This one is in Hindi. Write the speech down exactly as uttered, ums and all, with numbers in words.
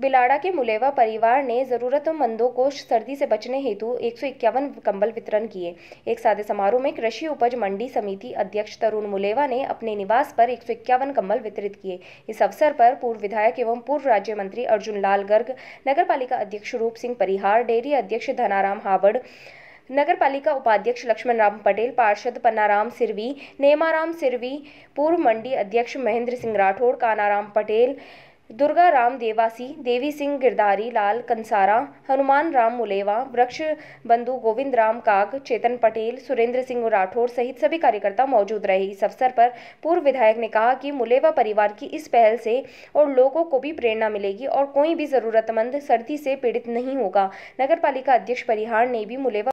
बिलाड़ा के मुलेवा परिवार ने जरूरतमंदों को सर्दी से बचने हेतु एक सौ इक्यावन कंबल वितरण किए। एक सादे समारोह में कृषि उपज मंडी समिति अध्यक्ष तरुण मुलेवा ने अपने निवास पर एक सौ इक्यावन कंबल वितरित किए। इस अवसर पर पूर्व विधायक एवं पूर्व राज्य मंत्री अर्जुन लाल गर्ग, नगर पालिका अध्यक्ष रूप सिंह परिहार, डेयरी अध्यक्ष धनाराम हावड़, नगर पालिका उपाध्यक्ष लक्ष्मण राम पटेल, पार्षद पन्नाराम सिरवी, नेमाराम सिरवी, पूर्व मंडी अध्यक्ष महेंद्र सिंह राठौड़, कानाराम पटेल, दुर्गा राम देवासी, देवी सिंह गिरधारी, लाल कंसारा, हनुमान राम मुलेवा, वृक्ष बंधु गोविंद राम काग, चेतन पटेल, सुरेंद्र सिंह राठौर सहित सभी कार्यकर्ता मौजूद रहे। इस अवसर पर पूर्व विधायक ने कहा कि मुलेवा परिवार की इस पहल से और लोगों को भी प्रेरणा मिलेगी और कोई भी जरूरतमंद सर्दी से पीड़ित नहीं होगा। नगर पालिका अध्यक्ष परिहार ने भी मुलेवा